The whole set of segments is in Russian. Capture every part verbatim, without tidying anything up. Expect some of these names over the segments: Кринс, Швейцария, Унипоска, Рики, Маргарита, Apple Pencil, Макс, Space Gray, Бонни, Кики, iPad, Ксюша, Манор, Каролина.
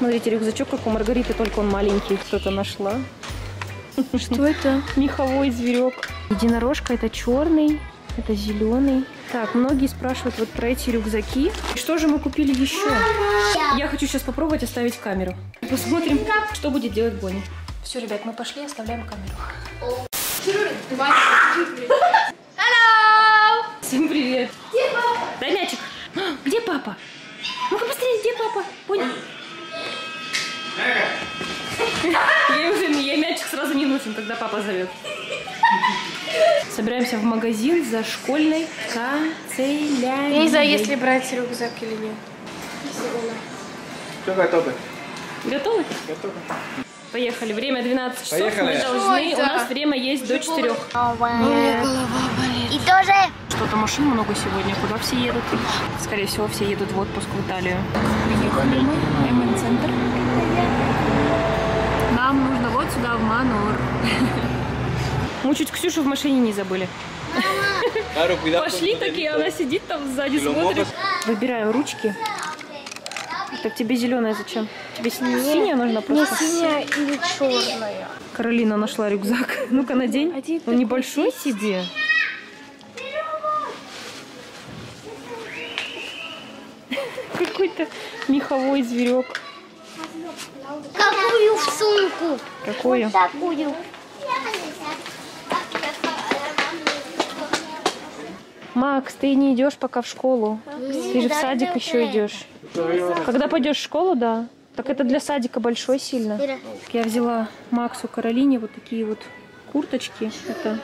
Смотрите, рюкзачок, как у Маргариты, только он маленький. Кто-то нашла. Что это? Меховой зверек. Единорожка, это черный, это зеленый. Так, многие спрашивают вот про эти рюкзаки. Что же мы купили еще? Я хочу сейчас попробовать оставить камеру. Посмотрим, что будет делать Бонни. Все, ребят, мы пошли, оставляем камеру. Всем привет. Где папа? Дай мячик. Где папа? Ну-ка быстрее, где папа? Понял? Я уже, я мячик сразу не нужен, тогда папа зовет. Собираемся в магазин за школьной канцелярией. Я не знаю, если брать рюкзак или нет. Все, готовы. Готовы? Готовы. Поехали. Время двенадцать часов. Поехали. Мы должны... У нас время есть до четырёх. Моя голова болит. И тоже. Что-то машин много сегодня. Куда все едут? Скорее всего, все едут в отпуск в Италию. Приехали мы в эм эн-центр. Нам нужно вот сюда, в Манор. Мы чуть Ксюшу в машине не забыли. Пошли такие, она сидит там сзади, смотрит. Выбираем ручки. Так, тебе зеленая зачем? Тебе синяя, синяя нужна просто? Не синяя или черная. Каролина нашла рюкзак. Ну-ка, надень. Один, он небольшой себе. Какой-то меховой зверек. Какую в сумку? Какую? Вот такую. Макс, ты не идешь пока в школу. Нет, ты же в садик еще идешь. Когда пойдешь в школу, да. Так это для садика большой сильно. Я взяла Максу, Каролине вот такие вот курточки. Это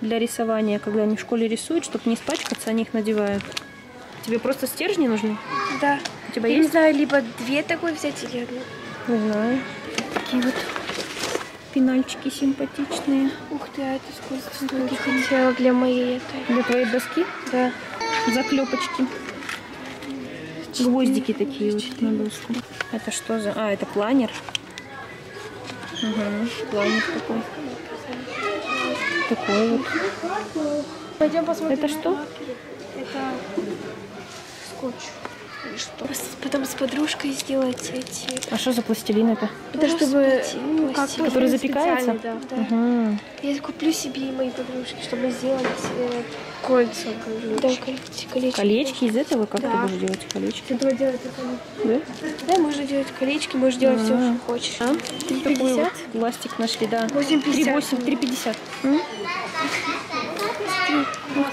для рисования, когда они в школе рисуют, чтобы не испачкаться, они их надевают. Тебе просто стержни нужны? Да. У тебя я есть? Не знаю, либо две такой взять или одну. Не знаю. Такие вот пенальчики симпатичные. Ух ты, а это сколько я хотела для моей этой. Для твоей доски? Да. Заклепочки. Гвоздики такие вот на доску. Это что за... А, это планер. Угу, планер такой. Такой вот. Пойдем посмотрим. Это что? Это скотч. Или что? Потом с подружкой сделать эти... А что за пластилин это? Это чтобы... Ну, как который запекается? Да, да. Угу. Я куплю себе и моей подружке, чтобы сделать... Кольца, да, колечки. Колечки из этого? Как да. Ты будешь делать колечки? Ты делать это. Да? Да, можно делать колечки, можешь а -а -а. делать все, что хочешь. А? три пятьдесят? Вот пластик нашли, да. три восемь, три пятьдесят. Ух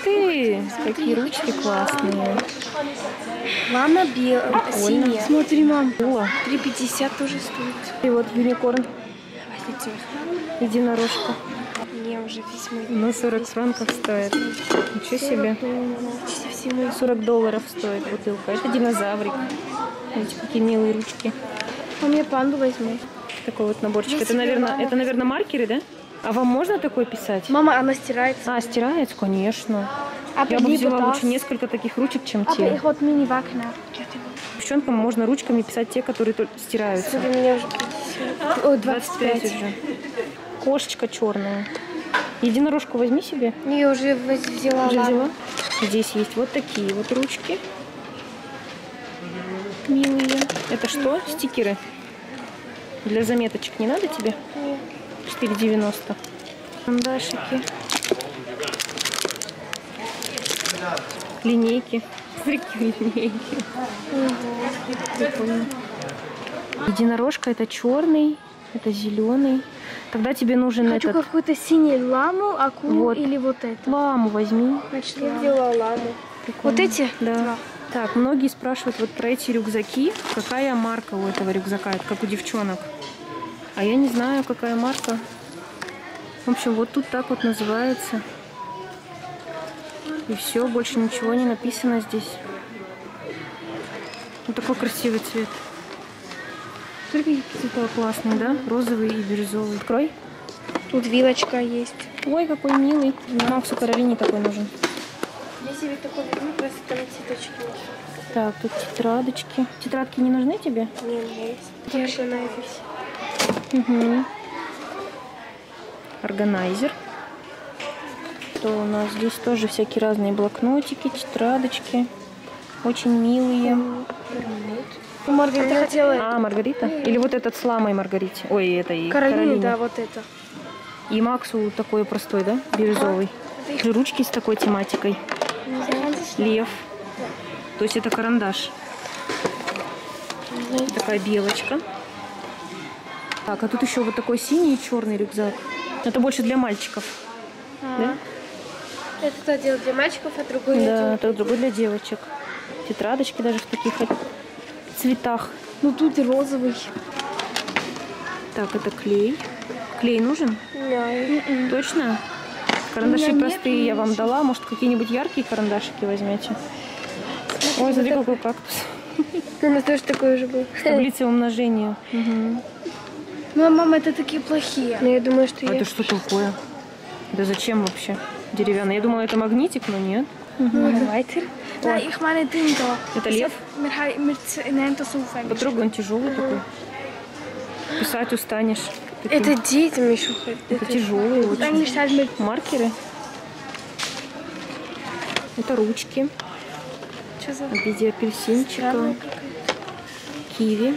ты, какие ручки классные. Мама белая, синяя. Смотри, мам. три пятьдесят тоже стоит. И вот юникорн. Единорожка. Уже письма. Ну, сорок франков стоит. Ничего себе. сорок долларов стоит бутылка. Это динозаврик. Видите, какие милые ручки. А мне панду возьму. Такой вот наборчик. Это наверное, это, наверное, маркеры, да? А вам можно такое писать? Мама, она стирается. А, стирается? Конечно. Я бы взяла лучше несколько таких ручек, чем те. Их вот мини-вакна. Девчонкам можно ручками писать те, которые стираются. двадцать пять уже. Кошечка черная. Единорожку возьми себе. Я уже взяла. Уже взяла. Здесь есть вот такие вот ручки. Милые. Это что? Стикеры. Для заметочек не надо тебе? Нет. четыре девяносто. Карандашики. Линейки. Прикинь, линейки. Прикольно. Единорожка это черный. Это зеленый. Тогда тебе нужен хочу этот... какую-то синий ламу, акулу вот. Или вот это. Ламу возьми. Значит, я взяла ламу. Прикольно. Вот эти? Да. да. Так, многие спрашивают вот про эти рюкзаки. Какая марка у этого рюкзака? Это как у девчонок. А я не знаю, какая марка. В общем, вот тут так вот называется. И все, больше ничего не написано здесь. Вот такой красивый цвет. Смотри, какие цвета классные, да? Розовый и бирюзовый. Открой. Тут вилочка есть. Ой, какой милый. Максу Каролине такой нужен. Я себе такой возьму, просто там цветочки. Так, тут тетрадочки. Тетрадки не нужны тебе? Нет, есть. Органайзер. Угу. Органайзер. Что у нас здесь тоже всякие разные блокнотики, тетрадочки. Очень милые. Маргарита хотела... А, Маргарита? Нет. Или вот этот с ламой Маргарите? Ой, это и Каролина. Каролина, да, вот это. И Максу такой простой, да? Бирюзовый. А? Ручки с такой тематикой. Лев. Да. То есть это карандаш. Нет. Такая белочка. Так, а тут еще вот такой синий и черный рюкзак. Это больше для мальчиков. А-а-а. Да? Это один для мальчиков, а другой для девочек. Да, это другой для девочек. Тетрадочки даже в таких цветах. Ну тут и розовый. Так, это клей. Клей нужен? Да. Точно? Карандаши простые я вам дала. Может, какие-нибудь яркие карандашики возьмете? Ой, смотри, какой кактус. У нас тоже такой уже был. Таблица умножения. Ну, мама, это такие плохие. Но я думаю, что я... А это что такое? Да зачем вообще? Деревянный. Я думала, это магнитик, но нет. Это лев. Подруга, он тяжелый такой. Писать устанешь. Это детям еще. Это тяжелые очень. Маркеры. Это ручки. В виде апельсинчика. Киви.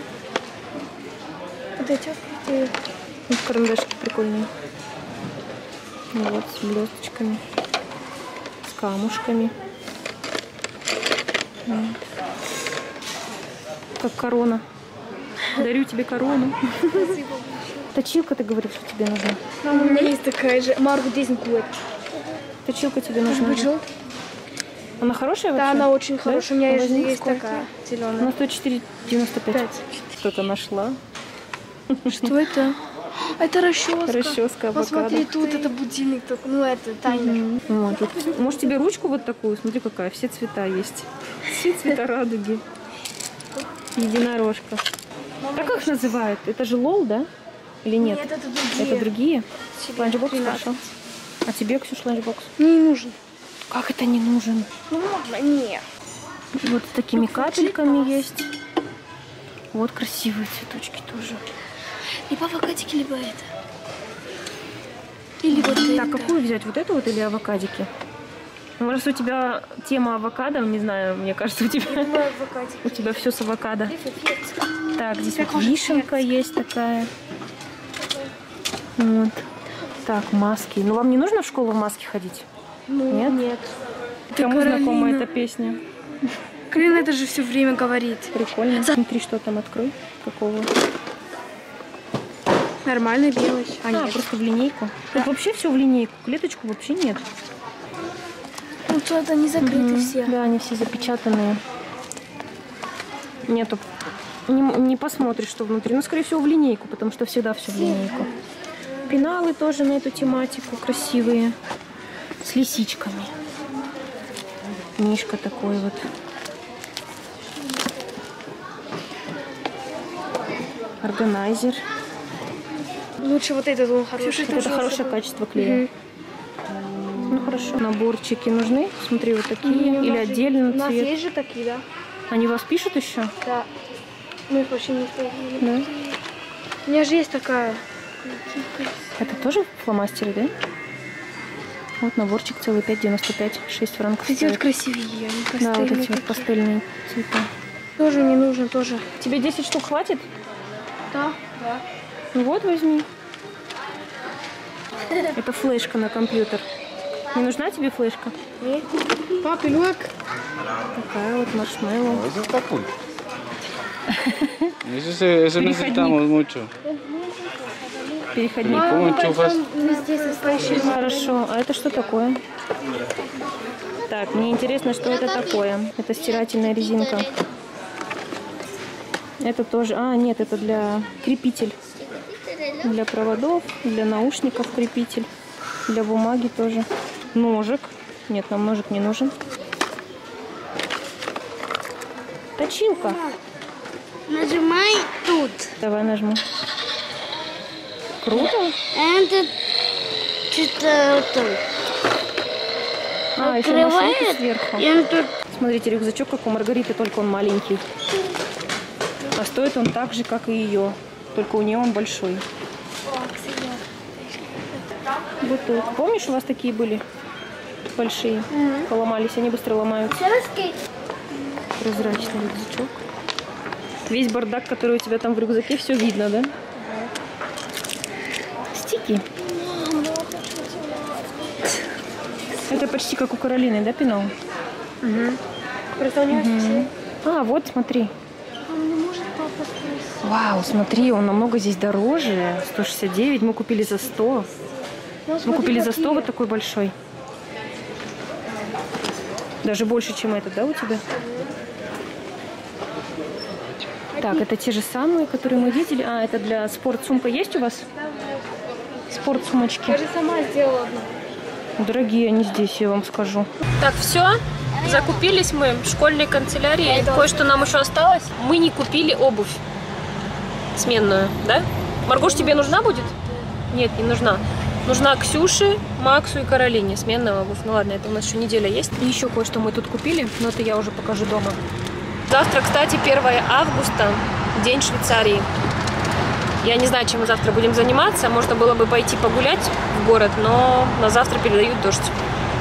Вот эти карандашки прикольные. Вот, с блесточками, с камушками. Вот. Как корона. Дарю тебе корону. Точилка, ты говоришь, что тебе нужна. Мама, у меня есть такая же. Маргу Дизенкуэт. Точилка тебе нужна. Она хорошая вообще? Да, она очень хорошая. У меня есть такая зеленая. На сто четыре девяносто пять. Что-то нашла. Что это? Это расческа. Расческа, посмотри, тут это будильник, ну это таймер. Вот, тут. Может тебе ручку вот такую? Смотри, какая, все цвета есть. Все цвета радуги. Единорожка. Так как их называют? Это же лол, да? Или нет? Нет, это другие. Это другие? Ланчбокс хорошо. А тебе, Ксюш, ланчбокс? Не нужен. Как это не нужен? Ну можно, нет. Вот с такими капельками есть. Вот красивые цветочки тоже. И авокадики, либо это. Или вот так, это. Какую взять? Вот эту вот или авокадики? Ну, раз у тебя тема авокадо, не знаю, мне кажется, у тебя у тебя все с авокадо. Так, здесь вот вишенка есть такая. Вот. Так, маски. Ну, вам не нужно в школу в маске ходить? Ну, нет? Нет. Кому знакома эта песня? Каролина это же все время говорит. Прикольно. Смотри, что там, открой. Какого? Нормальный белый. А, нет, просто в линейку. Да. Тут вообще все в линейку. Клеточку вообще нет. Ну, тут они закрыты угу. все. Да, они все запечатанные. Нету. Не, не посмотришь, что внутри. Ну, скорее всего, в линейку, потому что всегда все в линейку. Пеналы тоже на эту тематику красивые. С лисичками. Мишка такой вот. Органайзер. Лучше вот этот, он хороший. Это, это хорошее качество клея. Угу. Ну хорошо. Наборчики нужны? Смотри, вот такие. Ну, или отдельно цвет. У нас цвет. Есть же такие, да. Они вас пишут еще? Да. Мы их вообще не используем. Да? У меня же есть такая. Это тоже фломастеры, да? Вот наборчик целый пять девяносто пять, шесть франков. Эти вот красивее, они пастельные. Да, вот эти вот пастельные цвета. Тоже не нужно, тоже. Тебе десять штук хватит? Да. Да. Ну вот, возьми. Это флешка на компьютер. Не нужна тебе флешка? Нет. Папа, лёг. Такая вот маршмеллоу. Переходник. Переходник. Хорошо. А это что такое? Так, мне интересно, что это такое. Это стирательная резинка. Это тоже... А, нет, это для крепитель. Для проводов, для наушников крепитель, для бумаги тоже. Ножик. Нет, нам ножик не нужен. Точилка. Нажимай тут. Давай нажму. Круто. Это четвертый. А, открывает, еще сверху. И тут... Смотрите, рюкзачок, как у Маргариты, только он маленький. А стоит он так же, как и ее. Только у нее он большой. Бутылка. Помнишь, у вас такие были большие? Mm-hmm. Поломались, они быстро ломаются. Прозрачный рюкзачок. Весь бардак, который у тебя там в рюкзаке, все видно, да? Да. Стики. Это почти как у Каролины, да, пенал? Угу. Просто у нее угу. А, вот, смотри. Вау, смотри, он намного здесь дороже. сто шестьдесят девять, мы купили за сто. Ну, мы купили за сто вот такой большой. Даже больше, чем этот, да, у тебя? Так, это те же самые, которые мы видели. А, это для спортсумка есть у вас? Спортсумочки. Я же сама сделала. Дорогие они здесь, я вам скажу. Так, все. Закупились мы в школьной канцелярии. Кое-что нам еще осталось. Мы не купили обувь сменную, да? Маргош, тебе нужна будет? Нет, не нужна. Нужна Ксюше, Максу и Каролине сменная обувь. Ну ладно, это у нас еще неделя есть. И еще кое-что мы тут купили, но это я уже покажу дома. Завтра, кстати, первое августа, день Швейцарии. Я не знаю, чем мы завтра будем заниматься. Можно было бы пойти погулять в город, но на завтра передают дождь.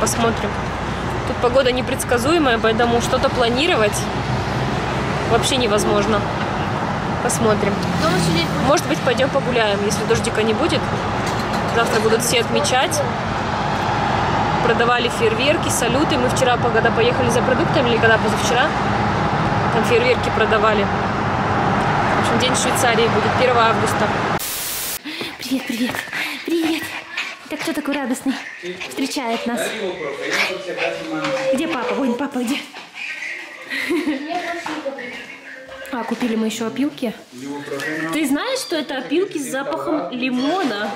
Посмотрим. Тут погода непредсказуемая, поэтому что-то планировать вообще невозможно. Посмотрим. Может быть, пойдем погуляем, если дождика не будет. Завтра будут все отмечать. Продавали фейерверки, салюты. Мы вчера, когда поехали за продуктами, или когда позавчера, там фейерверки продавали. В общем, день Швейцарии будет первое августа. Привет, привет, привет. Так кто такой радостный встречает нас? Где папа? Вон, папа, где? А, купили мы еще опилки. Ты знаешь, что это опилки с запахом лимона?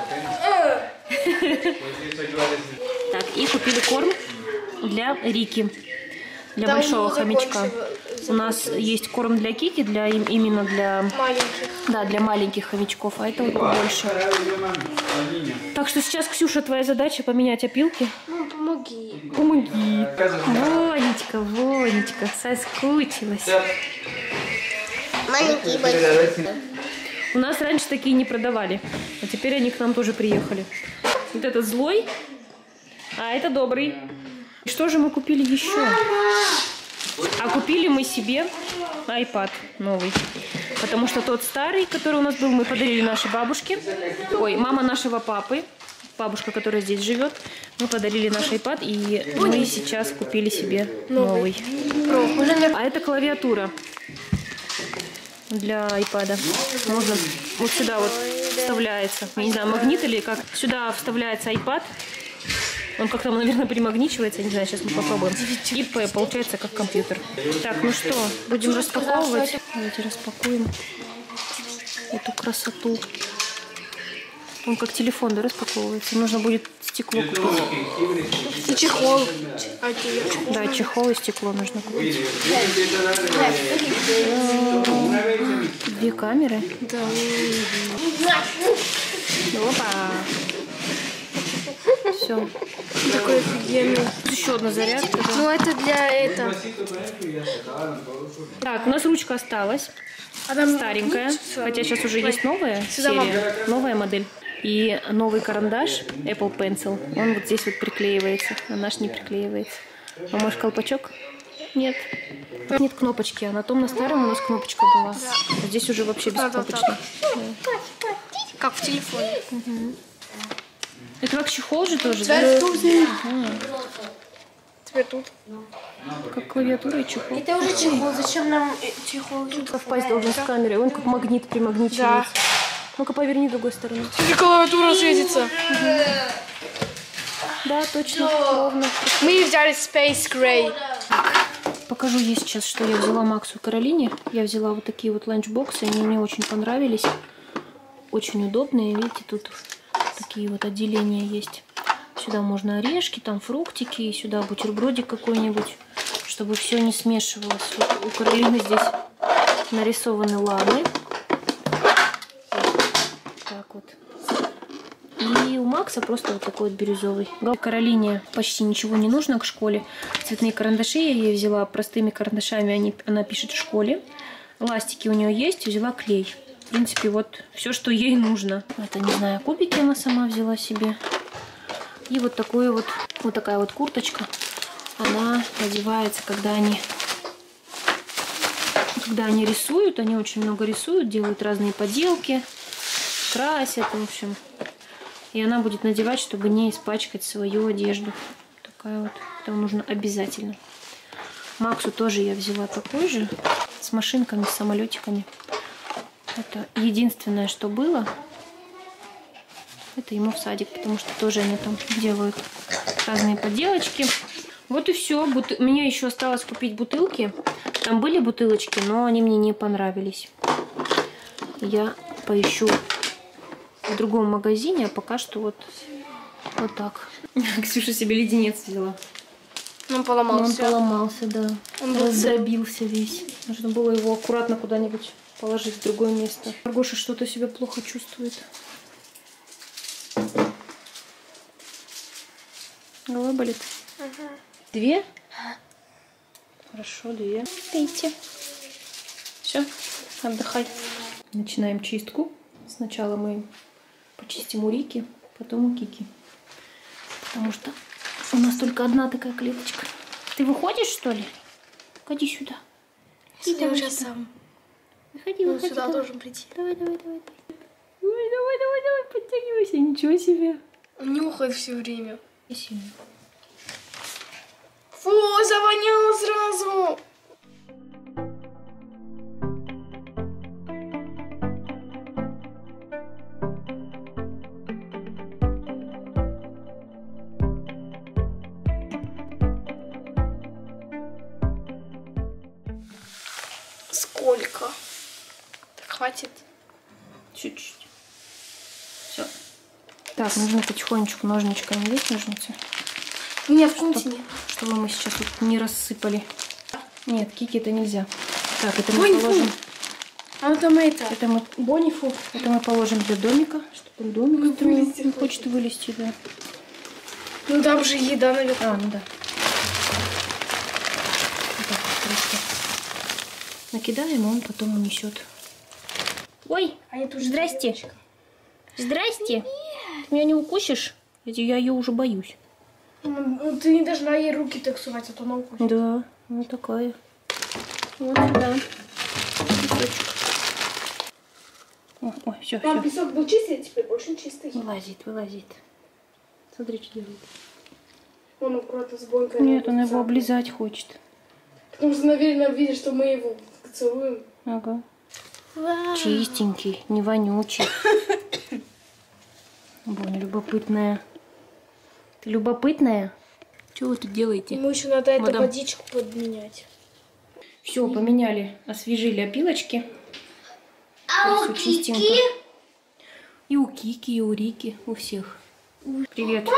Так, и купили корм для Рики, для да, большого хомячка. У нас есть корм для Кики, для, именно для маленьких. Да, для маленьких хомячков, а это вот больше. Так что сейчас, Ксюша, твоя задача поменять опилки. Ну, помоги. Помоги. Вонечка, Вонечка, соскучилась. Маленькие большие. У нас раньше такие не продавали, а теперь они к нам тоже приехали. Вот этот злой, а это добрый. Что же мы купили еще? А купили мы себе iPad новый, потому что тот старый, который у нас был, мы подарили нашей бабушке. Ой, мама нашего папы, бабушка, которая здесь живет, мы подарили наш iPad, и мы сейчас купили себе новый. А это клавиатура для iPad. Можно вот сюда вот вставляется, я не знаю, магнит или как, сюда вставляется iPad. Он как-то, наверное, примагничивается, не знаю, сейчас мы попробуем. И получается как компьютер. Так, ну что, будем распаковывать. Давайте распакуем эту красоту. Он как телефон, да, распаковывается. Нужно будет стекло купить. И чехол. Да, чехол и стекло нужно купить. Две камеры. Да. Опа. Все. Такой офигенный. Еще одна зарядка. Да? Ну это для этого. Так, у нас ручка осталась. Она старенькая. Хотя сейчас уже есть новая серия. Новая модель. И новый карандаш Apple Pencil. Он вот здесь вот приклеивается. А наш не приклеивается. А может колпачок? Нет. Нет кнопочки. А на том, на старом у нас кнопочка была. А здесь уже вообще без кнопочки. Как в телефоне. Угу. Это как чехол же тоже, да? Тебе тут. Как клавиатура и чехол. Это уже чехол. Зачем нам чехол? Впасть должен с камерой. Он как магнит примагничивается. Да. Ну-ка поверни другой стороны. Или клавиатура светится. Да, точно. Ровно. Мы взяли Space Gray. Покажу я сейчас, что я взяла Максу и Каролине. Я взяла вот такие вот ланчбоксы. Они мне очень понравились. Очень удобные. Видите, тут... Такие вот отделения есть. Сюда можно орешки, там фруктики, и сюда бутербродик какой-нибудь, чтобы все не смешивалось. Вот у Каролины здесь нарисованы ланы. Так вот. И у Макса просто вот такой вот бирюзовый. Каролине почти ничего не нужно к школе. Цветные карандаши я ей взяла простыми карандашами, они, она пишет в школе. Ластики у нее есть, взяла клей. В принципе, вот все, что ей нужно. Это, не знаю, кубики она сама взяла себе. И вот такой вот, вот такая вот курточка. Она одевается, когда они когда они рисуют, они очень много рисуют, делают разные поделки, красят, в общем. И она будет надевать, чтобы не испачкать свою одежду. Такая вот. Поэтому нужно обязательно. Максу тоже я взяла такой же. С машинками, с самолетиками. Это единственное, что было. Это ему в садик, потому что тоже они там делают разные поделочки. Вот и все. Бут... Мне еще осталось купить бутылки. Там были бутылочки, но они мне не понравились. Я поищу в другом магазине, а пока что вот, вот так. Ксюша себе леденец взяла. Он поломался. Он поломался, да. Он раздробился весь. Нужно было его аккуратно куда-нибудь положить в другое место. Маргоша что-то себя плохо чувствует. Голова болит? Ага. Две? Хорошо, две. Дайте. Все, отдыхай. Начинаем чистку. Сначала мы почистим у Рики, потом у Кики. Потому что у нас только одна такая клеточка. Ты выходишь, что ли? Ходи сюда. Иди сюда. Уже сам. Выходи, выходи. Он сюда должен прийти. Давай, давай, давай. Давай, давай, давай, давай, подтягивайся. Ничего себе. Он нюхает все время. Спасибо. Фу, завоняло сразу. Сколько? Так, хватит? Чуть-чуть. Все. Так, нужно потихонечку ножничками. Есть ножницы? Нет, в комнате нет. Чтобы мы сейчас тут не рассыпали. Нет, Кики это нельзя. Так, это мы положим. А вот там это. Это мы Бонифу. Это мы положим для домика, чтобы он домик строил. Он хочет вылезти, да. Ну там же еда наверху. А, ну да. Так, просто накидаем, а он потом унесет. Ой, здрасте. Здрасте. Ты меня не укусишь? Я ее уже боюсь. Ну, ты не должна ей руки так сувать, а то она укусит. Да, она такая. Вот сюда. Ой, ой, все, там все. Песок был чистый, а теперь больше чистый. Вылазит, вылазит. Смотри, что делает. Он аккуратно с бойкой. Нет, он его облизать хочет. Потому что, наверное, видит, что мы его целуем. Ага. Вау. Чистенький, не вонючий. Бонни любопытная. Ты любопытная? Чего вы тут делаете? Ему еще надо эту водичку подменять. Все, поменяли, освежили опилочки. А у Кики? И у Кики, и у Рики, у всех. Привет. Там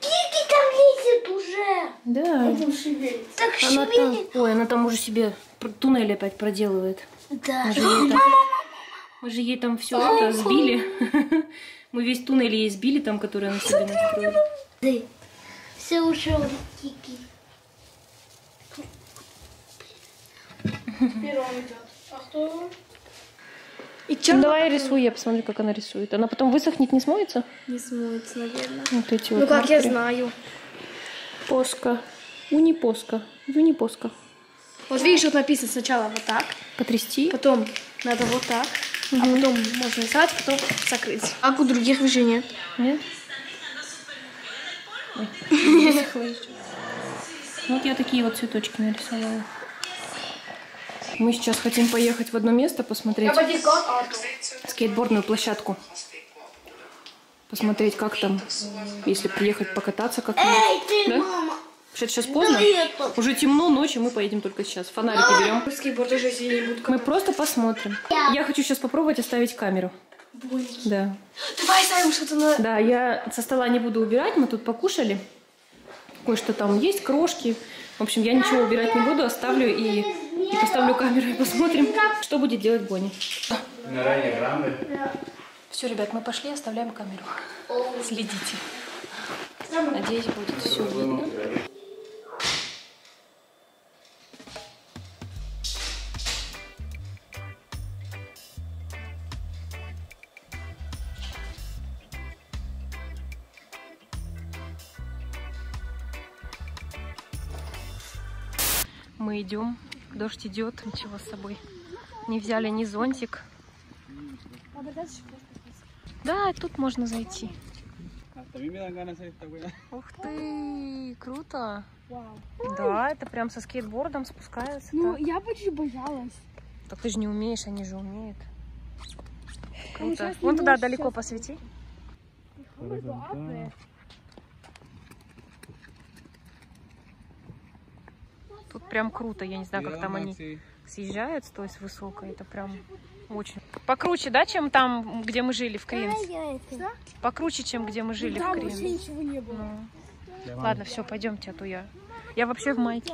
Кики там лезет уже. Да. Так шевелит. Ой, она там уже себе туннель опять проделывает. Да. Мы же ей там все это сбили. Мы весь туннель ей сбили, там, который она себе настроила. Ты. Все ушел, Кики. Теперь он идет. А кто? И ну, давай рисуй, я посмотрю, как она рисует. Она потом высохнет, не смоется? Не смоется, наверное. Вот эти ну вот как маркеры. Я знаю. Поска. Унипоска. Унипоска. Вот видишь, вот написано сначала вот так. Потрясти. Потом надо вот так. Угу. А потом можно рисовать, потом закрыть. Как у других уже нет. Нет? Вот я такие вот цветочки нарисовала. Мы сейчас хотим поехать в одно место, посмотреть скейтбордную площадку. Посмотреть, как там, если приехать покататься как-нибудь. Да? Потому что сейчас поздно, уже темно, ночью, мы поедем только сейчас. Фонарики берем. Мы просто посмотрим. Я хочу сейчас попробовать оставить камеру. Боники. Да. Давай ставим что-то на... Да, я со стола не буду убирать, мы тут покушали. Кое-что там есть, крошки. В общем, я ничего убирать не буду, оставлю и, и поставлю камеру и посмотрим, что будет делать Бонни. Все, ребят, мы пошли, оставляем камеру. Следите. Надеюсь, будет все видно. Мы идем Дождь идет, ничего с собой. Не взяли ни зонтик. Да, тут можно зайти. Ух ты, круто. Вау. Да, это прям со скейтбордом спускаются. Ну, так. Я почти боялась. Так ты же не умеешь, они же умеют. Круто. Вон туда далеко сейчас. Посвети. Тут прям круто, я не знаю, как там они съезжают, то есть высоко, это прям очень... Покруче, да, чем там, где мы жили в Кринс? Покруче, чем где мы жили в Кринс. Ничего не было. Ладно, все, пойдемте, а то я... Я вообще в майке.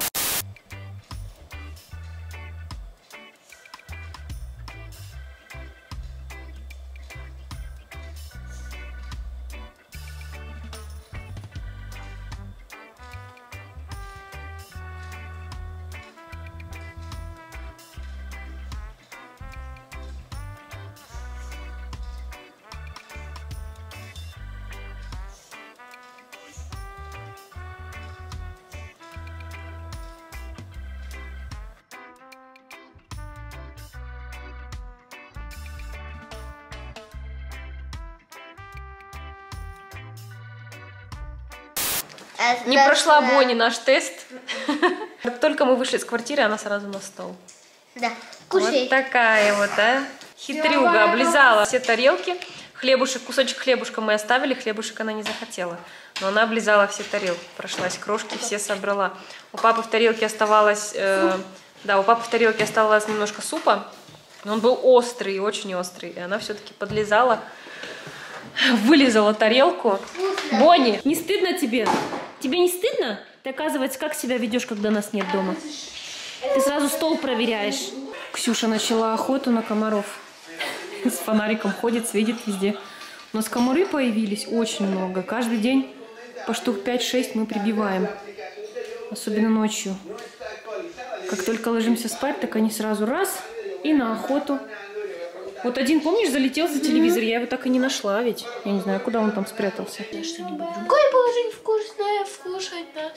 Не прошла Бонни наш тест. Как только мы вышли из квартиры, она сразу на стол. Да. Кушай. Вот такая вот, а. Хитрюга. Облизала все тарелки. Хлебушек, кусочек хлебушка мы оставили. Хлебушек она не захотела. Но она облизала все тарелки. Прошлась, крошки все собрала. У папы в тарелке оставалось... Э, да, у папы в тарелке оставалось немножко супа. Но он был острый, очень острый. И она все-таки подлизала. Вылизала тарелку. Вкусно. Бонни, не стыдно тебе? Тебе не стыдно? Ты, оказывается, как себя ведешь, когда нас нет дома? Ты сразу стол проверяешь. Ксюша начала охоту на комаров. С фонариком ходит, светит везде. У нас комары появились очень много. Каждый день по штук пять-шесть мы прибиваем. Особенно ночью. Как только ложимся спать, так они сразу раз и на охоту. Вот один, помнишь, залетел за телевизор, mm-hmm. я его так и не нашла ведь. Я не знаю, куда он там спрятался. Какое положение вкусное вкушать, да,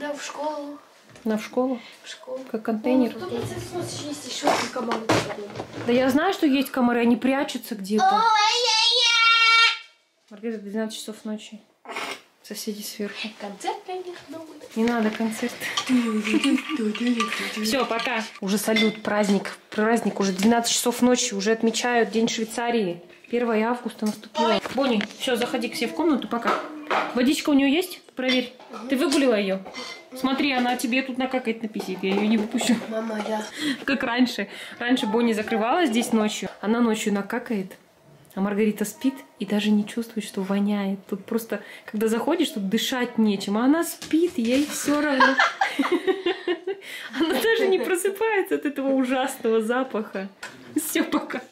да, в школу. На в школу? В школу. Как контейнер. Ну, есть еще комары. Да я знаю, что есть комары, они прячутся где-то. Маргарита, двенадцать часов ночи. Соседи сверху. Концерт для них новый. Не надо концерт. Все, пока. Уже салют, праздник. Праздник уже двенадцать часов ночи. Уже отмечают День Швейцарии. первое августа наступило. Бонни, все, заходи к себе в комнату, пока. Водичка у нее есть? Проверь. Ты выгулила ее? Смотри, она тебе тут накакает на писик. Я ее не выпущу. Мама, я. Как раньше. Раньше Бонни закрывала здесь ночью. Она ночью накакает. А Маргарита спит и даже не чувствует, что воняет. Тут просто, когда заходишь, тут дышать нечем. А она спит, ей все равно. Она даже не просыпается от этого ужасного запаха. Все, пока.